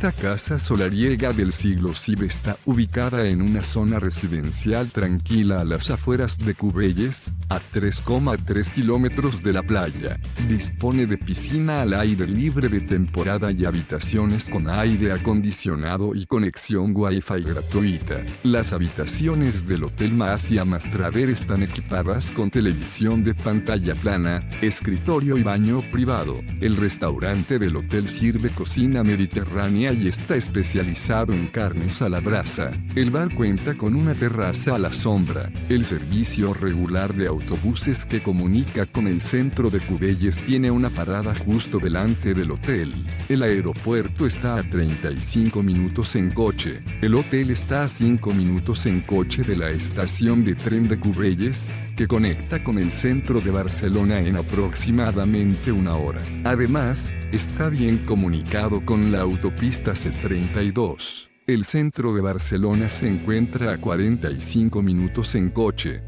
Esta casa solariega del siglo XII está ubicada en una zona residencial tranquila a las afueras de Cubelles, a 3,3 kilómetros de la playa. Dispone de piscina al aire libre de temporada y habitaciones con aire acondicionado y conexión Wi-Fi gratuita. Las habitaciones del Hotel Masia Mas Trader están equipadas con televisión de pantalla plana, escritorio y baño privado. El restaurante del hotel sirve cocina mediterránea y está especializado en carnes a la brasa. El bar cuenta con una terraza a la sombra. El servicio regular de autobuses que comunica con el centro de Cubelles tiene una parada justo delante del hotel. El aeropuerto está a 35 minutos en coche. El hotel está a 5 minutos en coche de la estación de tren de Cubelles, que conecta con el centro de Barcelona en aproximadamente una hora. Además, está bien comunicado con la autopista C32. El centro de Barcelona se encuentra a 45 minutos en coche.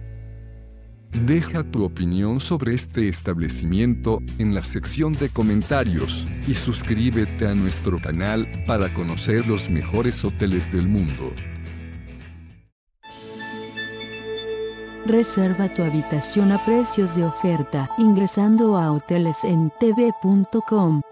Deja tu opinión sobre este establecimiento en la sección de comentarios y suscríbete a nuestro canal para conocer los mejores hoteles del mundo. Reserva tu habitación a precios de oferta ingresando a hotelesentv.com.